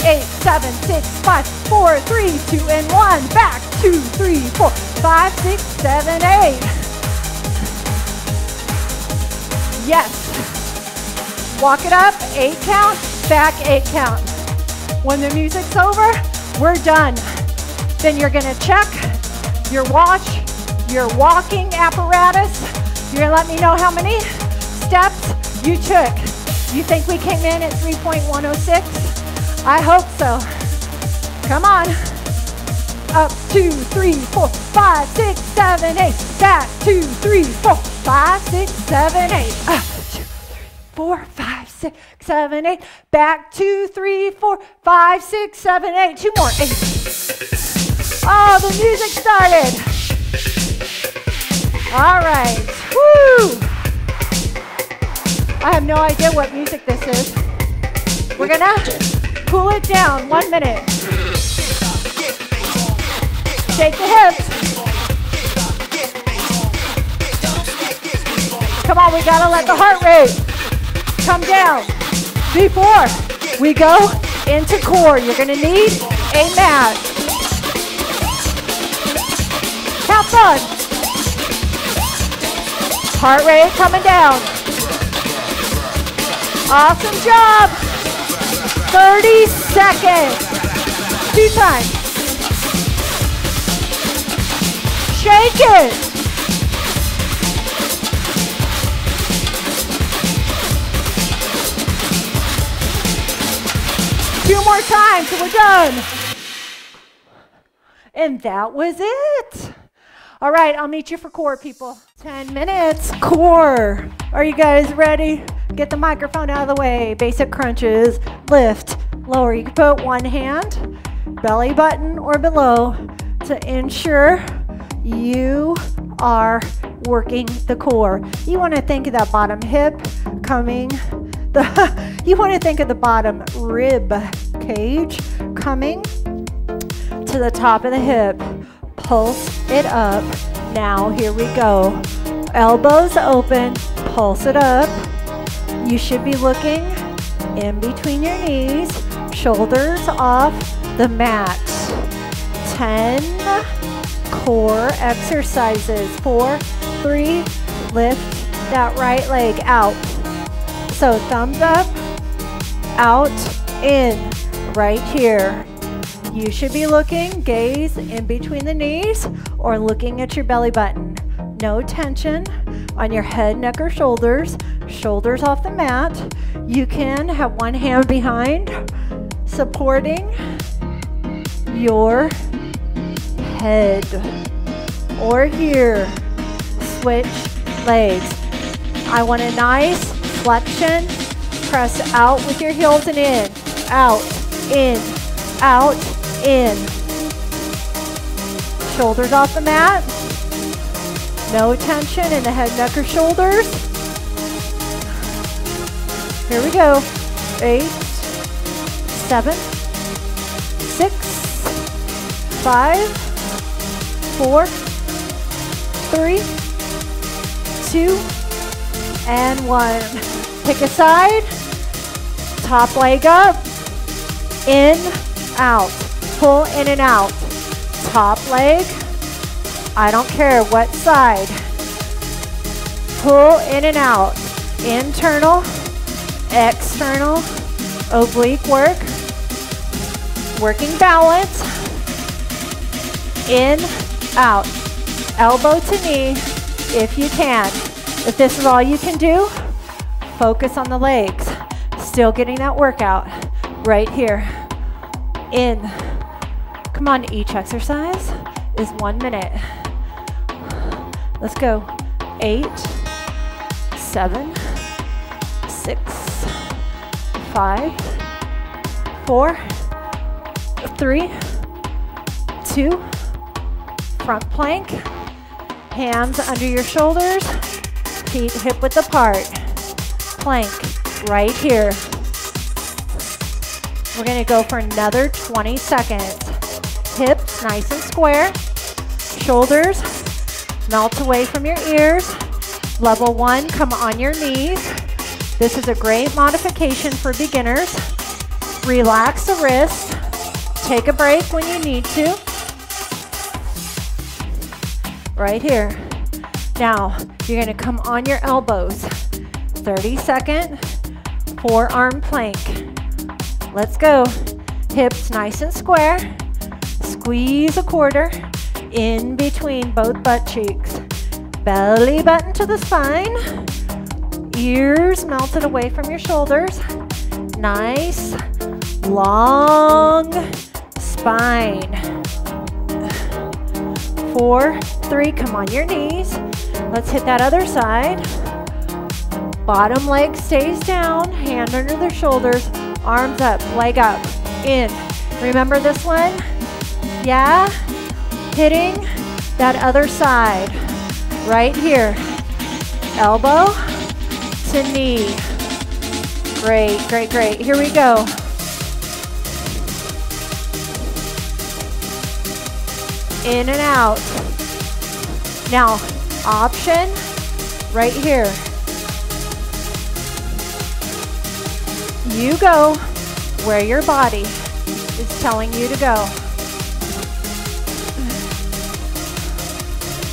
Eight, seven, six, five, four, three, two, and one. Back, two, three, four, five, six, seven, eight. Yes. Walk it up, eight count, back, eight count. When the music's over, we're done. Then you're gonna check your watch, your walking apparatus. You're gonna let me know how many steps you took. You think we came in at three point one oh six? I hope so. Come on. Up, two, three, four, five, six, seven, eight. Back, two, three, four, five, six, seven, eight. Up, two, three, four, five, six, seven, eight. Back, two, three, four, five, six, seven, eight. Two more, eight. Oh, the music started. All right, woo. I have no idea what music this is. We're gonna cool it down, one minute. Shake the hips. Come on, we gotta let the heart rate come down before we go into core. You're gonna need a mat. Have fun. Heart rate coming down. Awesome job. thirty seconds. Two times. Shake it. Two more times till we're done. And that was it. All right, I'll meet you for core, people. ten minutes, core. Are you guys ready? Get the microphone out of the way. Basic crunches, lift, lower. You can put one hand, belly button or below to ensure you are working the core. You wanna think of that bottom hip coming, the you wanna think of the bottom rib cage coming to the top of the hip. Pulse it up. Now, here we go. Elbows open, pulse it up. You should be looking in between your knees, shoulders off the mat. ten core exercises. Four, three, lift that right leg out. So thumbs up, out, in, right here. You should be looking, gaze in between the knees or looking at your belly button. No tension on your head, neck, or shoulders. Shoulders off the mat. You can have one hand behind, supporting your head. Or here, switch legs. I want a nice flexion. Press out with your heels and in, out, in, out, in. Shoulders off the mat. No tension in the head, neck, or shoulders. Here we go. Eight, seven, six, five, four, three, two, and one. Pick a side. Top leg up. In, out. Pull in and out. Top leg. I don't care what side. Pull in and out. Internal, external, oblique work. Working balance. In, out. Elbow to knee if you can. If this is all you can do, focus on the legs. Still getting that workout right here. In. Come on, each exercise is one minute. Let's go. Eight, seven, six, five, four, three, two, front plank, hands under your shoulders, feet hip width apart, plank right here. We're gonna go for another twenty seconds. Hips nice and square. shoulders, melt away from your ears. Level one, come on your knees. This is a great modification for beginners. Relax the wrists. Take a break when you need to. Right here. Now, you're gonna come on your elbows. thirty second forearm plank. Let's go. Hips nice and square. Squeeze a quarter in between both butt cheeks. Belly button to the spine. Ears melted away from your shoulders. Nice, long spine. Four, three, come on your knees. Let's hit that other side. Bottom leg stays down, hand under the shoulders, arms up, leg up, in. Remember this one? Yeah? Hitting that other side. Right here. Elbow to knee. Great, great, great. Here we go. In and out. Now, option right here. You go where your body is telling you to go.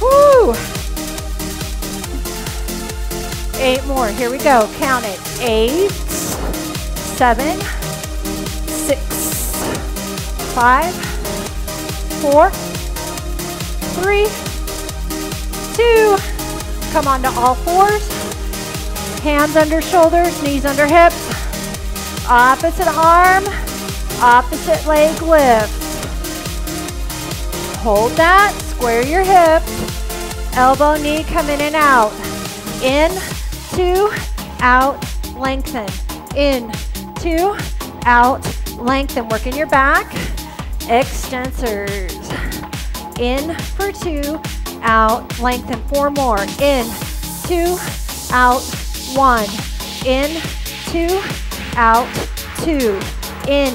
Woo! Eight more. Here we go. Count it. Eight, seven, six, five, four, three, two. Come on to all fours. Hands under shoulders, knees under hips. Opposite arm, opposite leg lift. Hold that, square your hips. Elbow, knee, come in and out. In, two, out, lengthen. In, two, out, lengthen. Work in your back. Extensors. In for two, out, lengthen. Four more. In, two, out, one. In, two, out, two. In,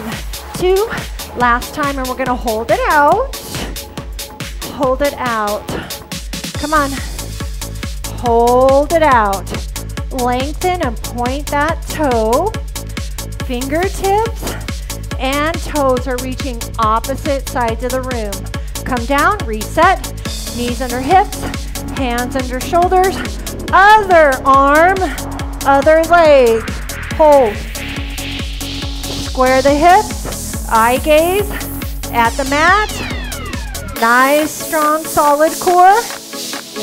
two. Last time, and we're gonna hold it out. Hold it out. Come on. Hold it out. Lengthen and point that toe. Fingertips and toes are reaching opposite sides of the room. Come down, reset. Knees under hips, hands under shoulders. Other arm, other leg. Hold. Square the hips, eye gaze at the mat. Nice, strong, solid core.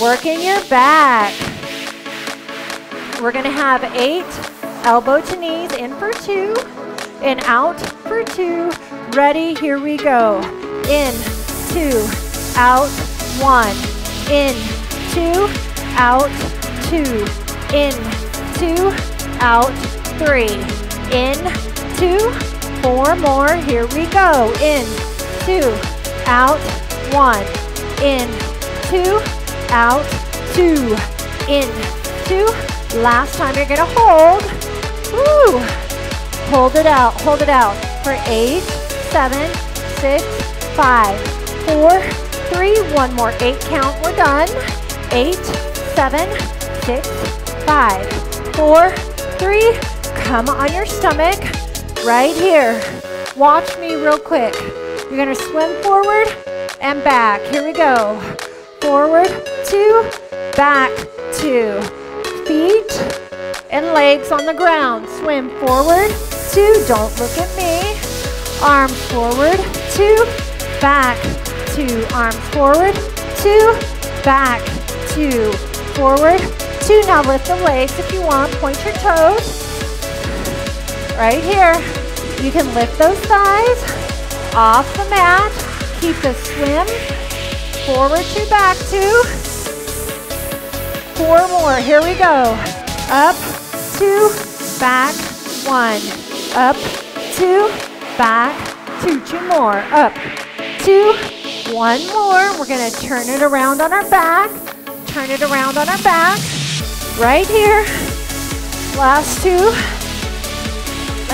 Working your back. We're gonna have eight, elbow to knees, in for two, and out for two. Ready, here we go. In, two, out, one. In, two, out, two. In, two, out, three. In, two, four more, here we go. In, two, out, one. In, two, out, two. In, two. Last time, you're gonna hold. Woo. Hold it out, hold it out. For eight, seven, six, five, four, three, one more. Eight count, we're done. Eight, seven, six, five, four, three. Come on your stomach, right here. Watch me real quick. You're gonna swim forward and back. Here we go. Forward, two, back, two. Feet and legs on the ground. Swim forward, two, don't look at me. Arms forward, two, back, two. Arms forward, two, back, two. Forward, two. Now lift the legs if you want. Point your toes. Right here. You can lift those thighs off the mat. Keep the swim. Forward to back two. Four more. Here we go. Up, two, back, one. Up, two, back, two. Two more. Up, two, one more. We're going to turn it around on our back. Turn it around on our back. Right here. Last two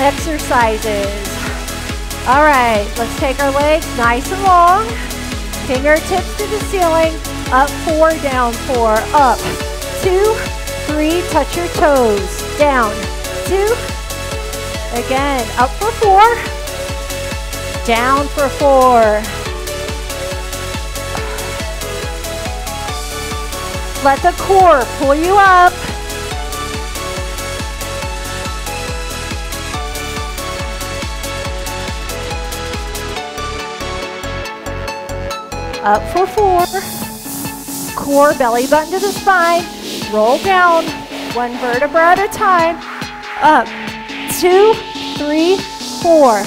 exercises. All right. Let's take our legs nice and long. Fingertips to the ceiling, up four, down four, up two, three, touch your toes, down two, again, up for four, down for four. Let the core pull you up. Up for four. Core belly button to the spine. Roll down one vertebra at a time. Up, two, three, four.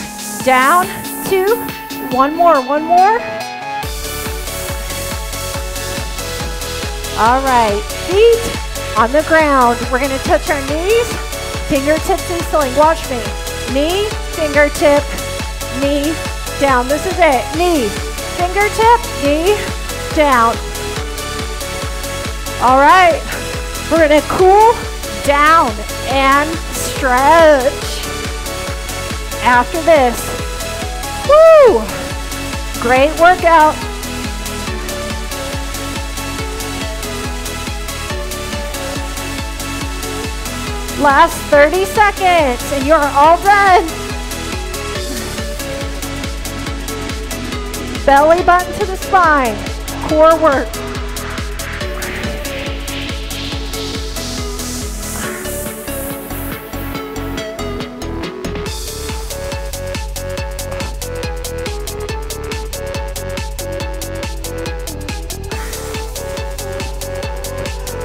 Down, two, one more, one more. All right, feet on the ground. We're gonna touch our knees, fingertips to the ceiling. Watch me. Knee, fingertip, knee, down. This is it. Knee, fingertip, knee, down. All right, we're gonna cool down and stretch after this. Woo! Great workout. Last thirty seconds and you're all done. Belly button to the spine, core work.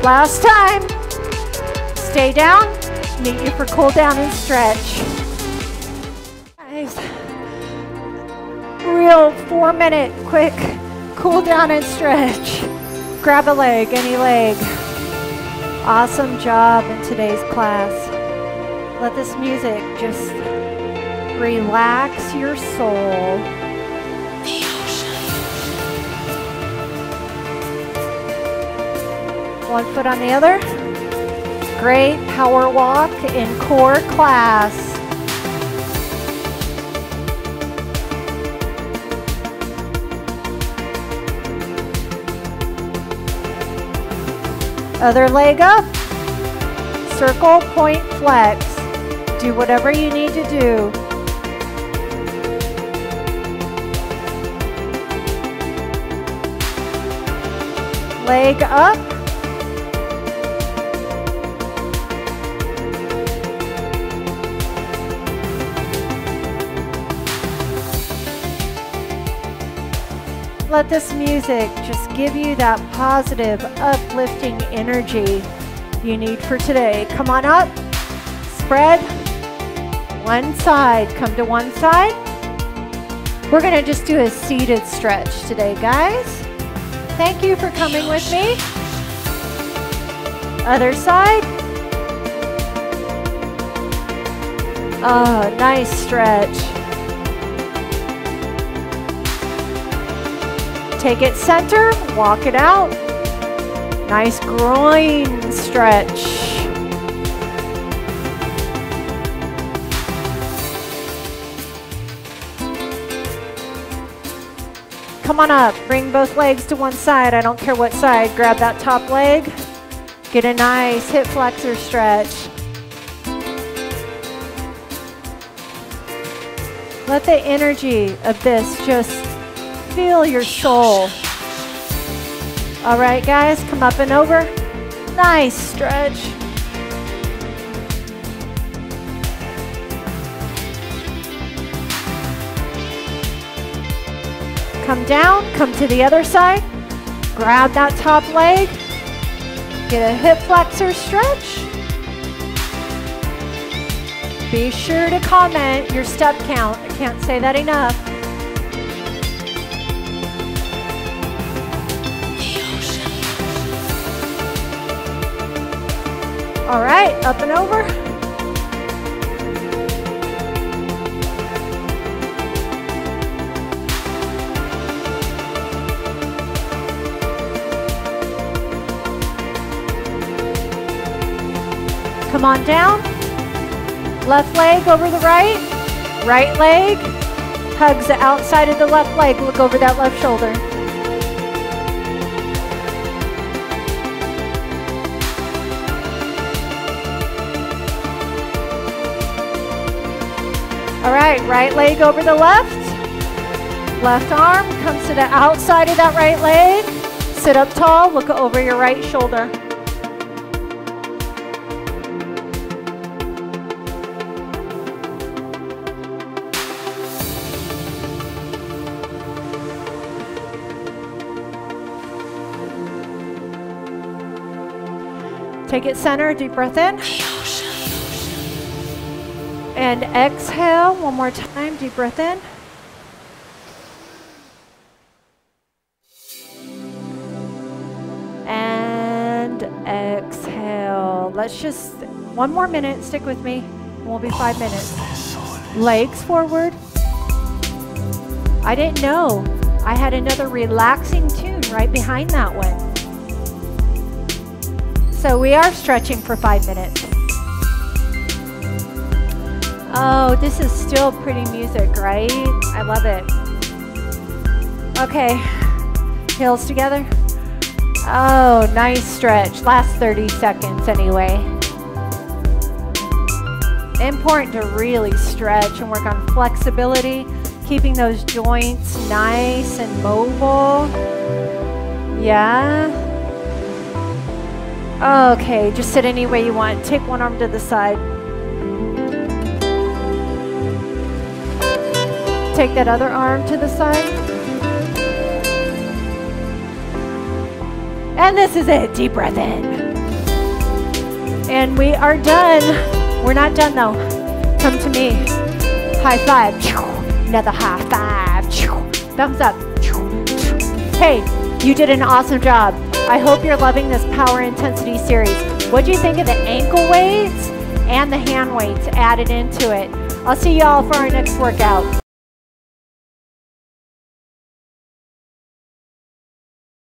Last time, stay down. Meet you for cool down and stretch. Guys, real four minute quick cool down and stretch. Grab a leg, any leg. Awesome job in today's class. Let this music just relax your soul. One foot on the other. Great power walk in core class. Other leg up. Circle, point, flex. Do whatever you need to do. Leg up. Let this music just give you that positive, uplifting energy you need for today. Come on up, spread one side, come to one side. We're gonna just do a seated stretch today, guys. Thank you for coming with me. Other side. Oh, nice stretch. Take it center, walk it out. Nice groin stretch. Come on up, bring both legs to one side. I don't care what side, grab that top leg. Get a nice hip flexor stretch. Let the energy of this just feel your soul. All right, guys, come up and over. Nice stretch. Come down, come to the other side. Grab that top leg. Get a hip flexor stretch. Be sure to comment your step count. I can't say that enough. All right, up and over. Come on down. Left leg over the right. Right leg hugs the outside of the left leg. Look over that left shoulder. All right, right leg over the left. Left arm comes to the outside of that right leg. Sit up tall, look over your right shoulder. Take it center, deep breath in. And exhale, one more time, deep breath in. And exhale. Let's just, one more minute, stick with me, and we'll be five minutes. Legs forward. I didn't know. I had another relaxing tune right behind that one. So we are stretching for five minutes. Oh, this is still pretty music, right? I love it. Okay, heels together. Oh, nice stretch. Last thirty seconds anyway. Important to really stretch and work on flexibility, keeping those joints nice and mobile. Yeah. Okay, just sit any way you want. Take one arm to the side. Take that other arm to the side. And this is it. Deep breath in. And we are done. We're not done though. Come to me. High five. Another high five. Thumbs up. Hey, you did an awesome job. I hope you're loving this power intensity series. What do you think of the ankle weights and the hand weights added into it? I'll see y'all for our next workout.